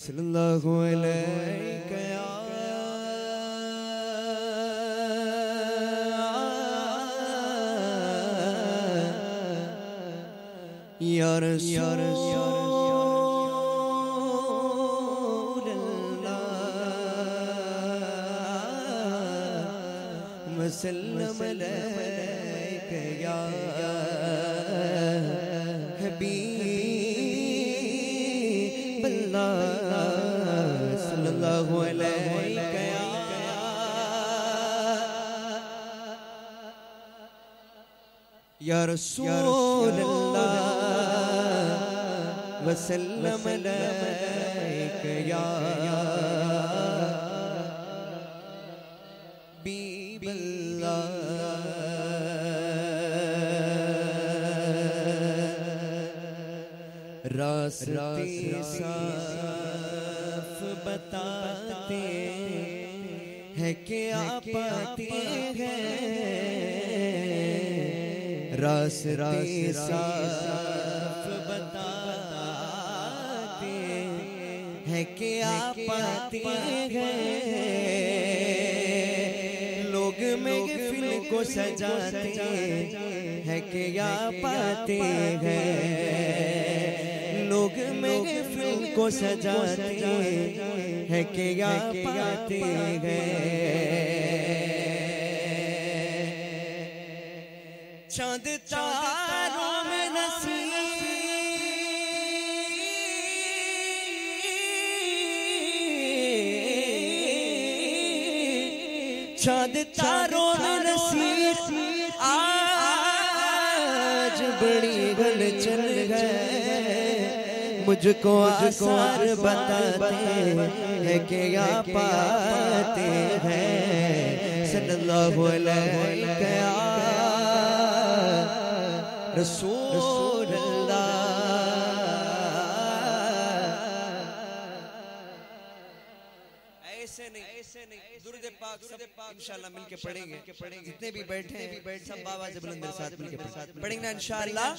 सल्लल्लाहु अलैहि या रसूलल्लाह वसल्लम अलैहि या हबीबल्लाह सल्लल्लाहु अलैहि या रसूलल्लाह वसल्लम अलैक या बीबल्लाह रास्ते साफ बताते हैं कि आप आते हैं रास्ते साफ बता है कि आप आते हैं लोग महफिल को सजाते है कि आप आते हैं लोग महफिल को सजाते है कि आप आते हैं चांद तारों में चाँद तारों में नसीब आज बड़ी हलचल है मुझको आसार बताते हैं कि आप आते हैं सल्लल्लाहु अलैहि रसूलल्लाह। ऐसे नहीं दुरूद पाक इंशाल्लाह मिलके पढ़ेंगे जितने भी बैठे हैं सब बाबा से बुलंद साथ मिलके पढ़ेंगे इंशाल्लाह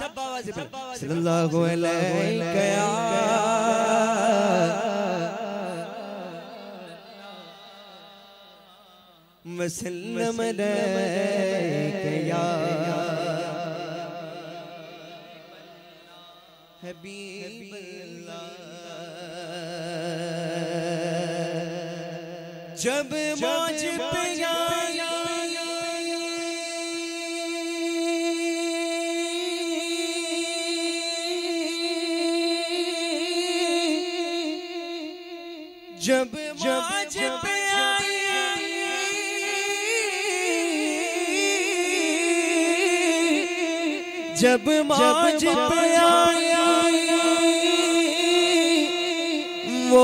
सब बाबा से सल्लल्लाहु अलैहि या वसल्लम अलैहि या हबीबल्लाह। जब मौज पे आई जब मौज पे आई जब मौज पे आई वो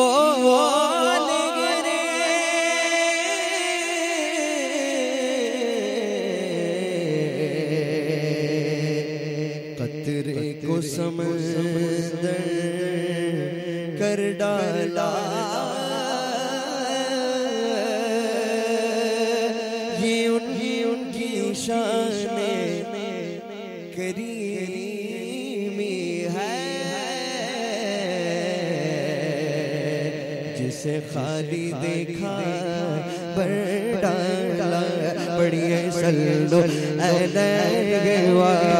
समंदर कर डाला ये उनकी शान करीमी है जिसे खाली देखा पर डाला पढ़िए सल्लल्लाहु अलैहि वाले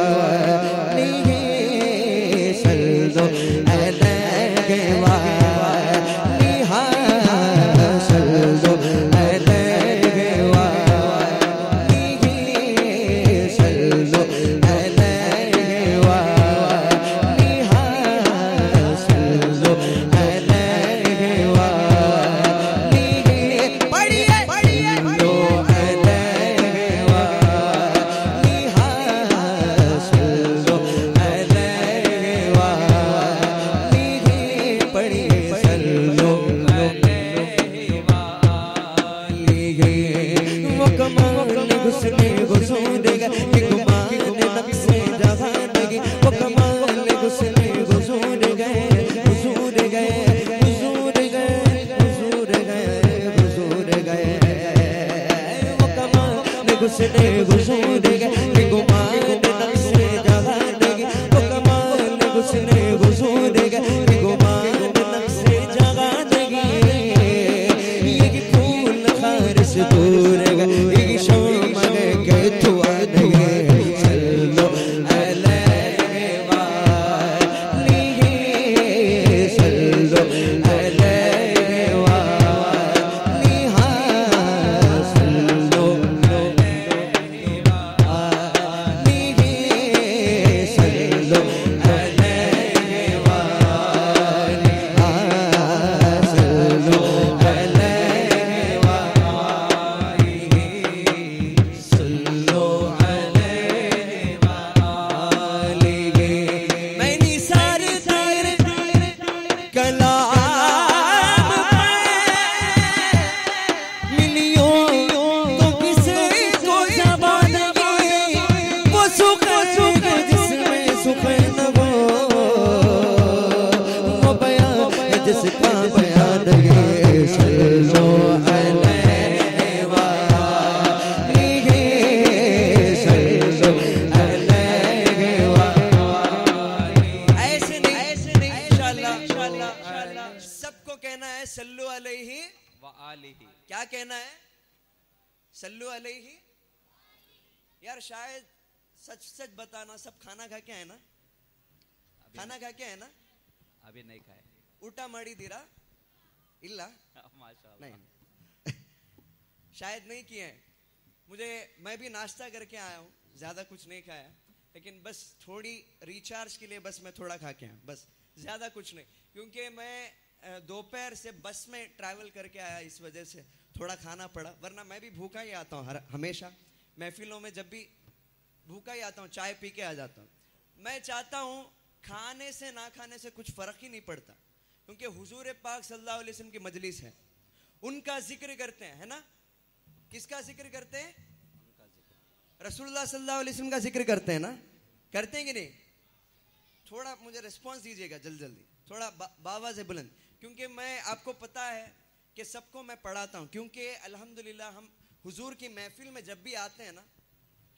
कलाम मिलियों तो किसी को जबानगी वो सुख सुख जिसमें सुख न वो बयान जिसका बयान ये सल्लो अलैहि व आलिहि सल्लो अलैहि व आलिहि। ऐसे नहीं इंशाअल्लाह सबको कहना है सल्लू अलैहि व आलिहि। क्या कहना है? सल्लू अलैहि। यार शायद सच सच बताना, सब खाना खा के आए ना? खाना खा के आए ना? अभी नहीं खाए। ऊटा माड़ी दीरा इल्ला माशाल्लाह नहीं शायद नहीं किए। मुझे मैं भी नाश्ता करके आया हूँ, ज़्यादा कुछ नहीं खाया, लेकिन बस थोड़ी रिचार्ज के लिए बस मैं थोड़ा खा के आया, बस ज़्यादा कुछ नहीं, क्योंकि मैं दोपहर से बस में ट्रैवल करके आया, इस वजह से थोड़ा खाना पड़ा, वरना मैं भी भूखा ही आता हूँ। हमेशा महफिलों में जब भी भूखा ही आता हूँ, चाय पी के आ जाता हूँ। मैं चाहता हूँ खाने से ना खाने से कुछ फ़र्क ही नहीं पड़ता, क्योंकि हुजूर पाक सल्लल्लाहु अलैहि वसल्लम की मजलिस है, उनका जिक्र करते हैं, है ना? किसका जिक्र करते हैं? रसूलुल्लाह सल्लल्लाहु अलैहि वसल्लम का जिक्र करते हैं ना? करते हैं कि नहीं? थोड़ा मुझे रिस्पॉन्स दीजिएगा जल्दी, थोड़ा बाबा से बुलंद, क्योंकि मैं आपको पता है कि सबको मैं पढ़ाता हूँ, क्योंकि अल्हम्दुलिल्लाह हम हुजूर की महफिल में जब भी आते हैं ना,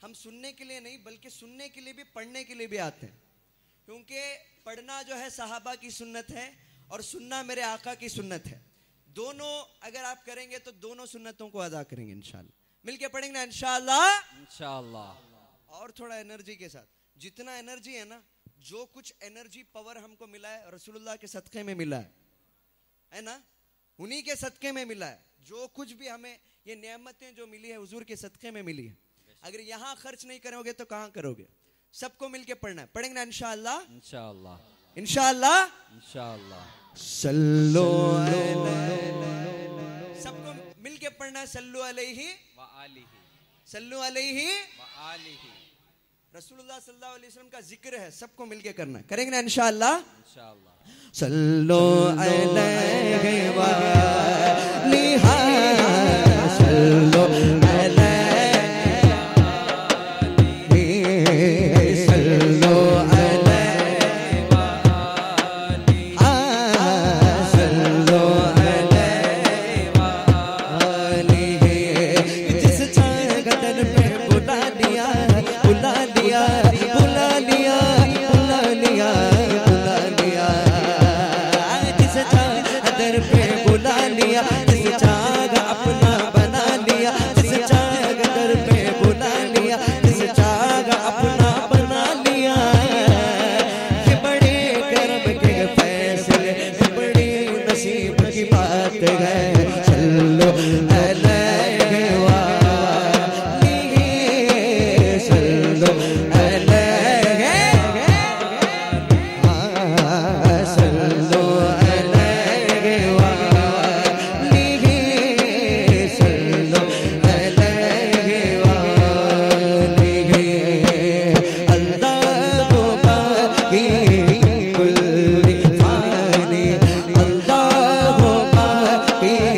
हम सुनने के लिए नहीं बल्कि सुनने के लिए भी पढ़ने के लिए भी आते हैं, क्योंकि पढ़ना जो है सहाबा की सुन्नत है और सुनना मेरे आका की सुन्नत है। दोनों अगर आप करेंगे तो दोनों सुन्नतों को अदा करेंगे इंशाल्लाह। मिलके पढ़ेंगे ना इंशाल्लाह इंशाल्लाह, और थोड़ा एनर्जी के साथ। जितना एनर्जी है ना, जो कुछ एनर्जी पावर हमको मिला है रसूलुल्लाह के सदक़े में मिला है ना? उन्हीं के सदक़े में मिला है। जो कुछ भी हमें ये नेमतें जो मिली है हुजूर के सदक़े में मिली है। अगर यहाँ खर्च नहीं करोगे तो कहाँ करोगे? सबको मिलके पढ़ना है, पढ़ेंगे ना इंशाल्लाह इंशाल्लाह इंशाल्लाह इंशाल्लाह। सल्लू अलैहि, सबको मिलके पढ़ना है सल्लू अलैहि व आलिहि, सल्लू अलैहि व आलिहि। रसूलुल्लाह सल्लल्लाहु अलैहि वसल्लम का जिक्र है, सबको मिलके करना है, करेंगे ना इंशाल्लाह इंशाल्लाह। सल्लू अलैहि व आलिहि, सल्लू अलैहि, सल्लू अलैहि व आलिहि, सल्लू अलैहि व आलिहि। जिस छाया गदन पे बुला दिया बुला दिया बुला लिया बुला लिया बुला लिया, जिस चादर पे बुला लिया, जिस चाग अपना बना लिया, जिस चादर पे बुला लिया, जिस चाग अपना बना लिया। ये बड़े करम के फैसले, ये बड़ी नसीब की बात है। सल्लू अलैहि व आलिहि, सल्लू अलैहि सल्लू अलैहि व आलिहि, सल्लू अलैहि व आलिहि। अल्लाहु बाक़ी कुल्ली फ़ानी, अल्लाहु बाक़ी।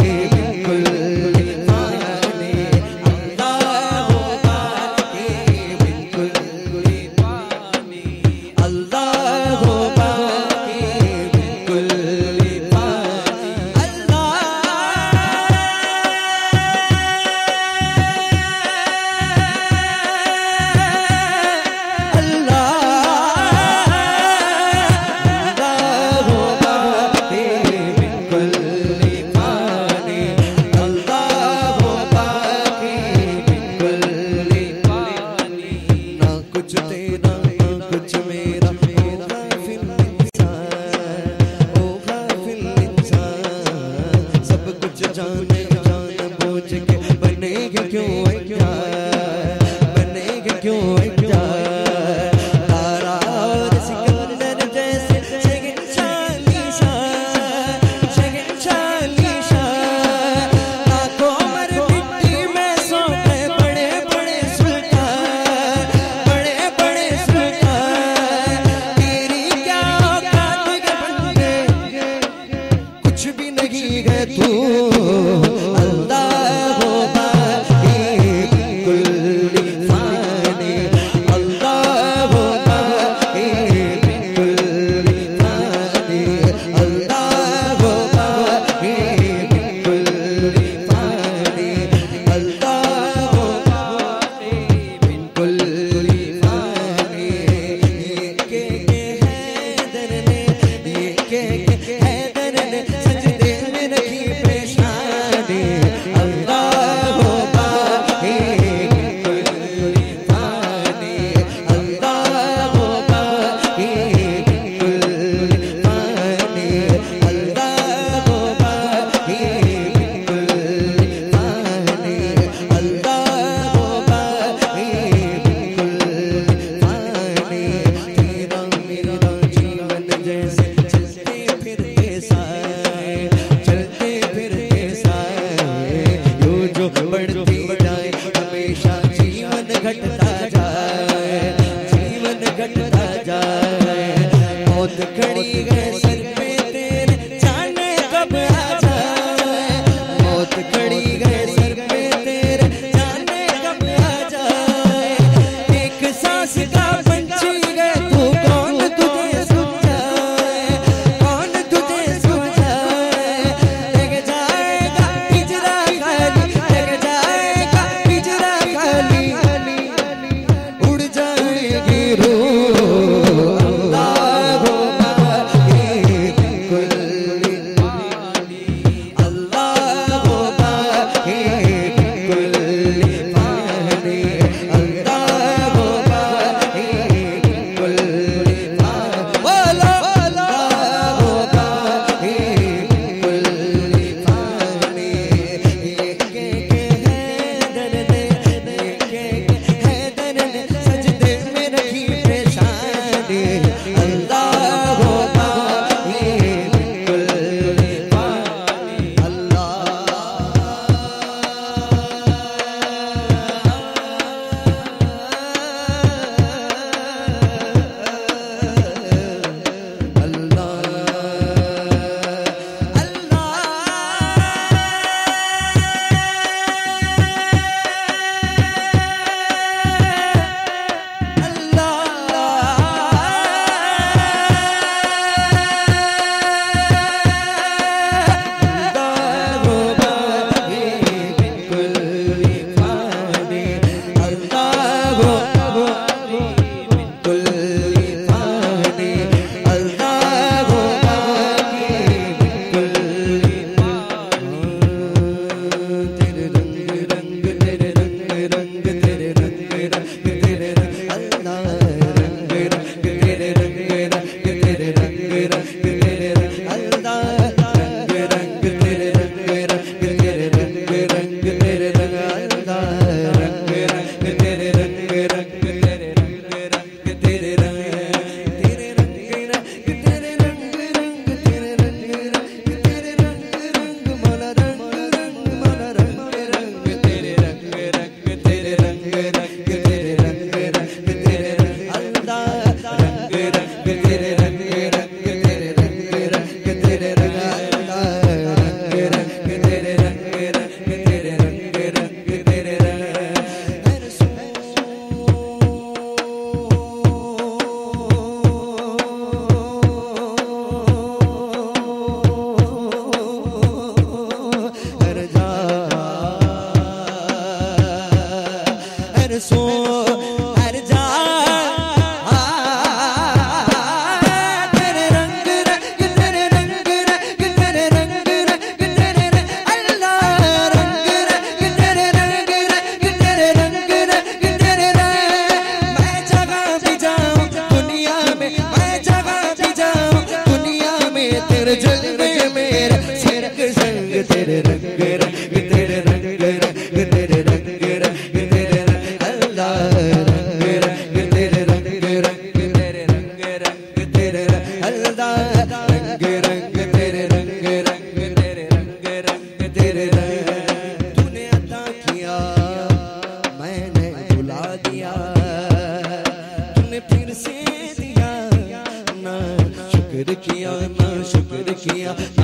किया ना शुक्र किया।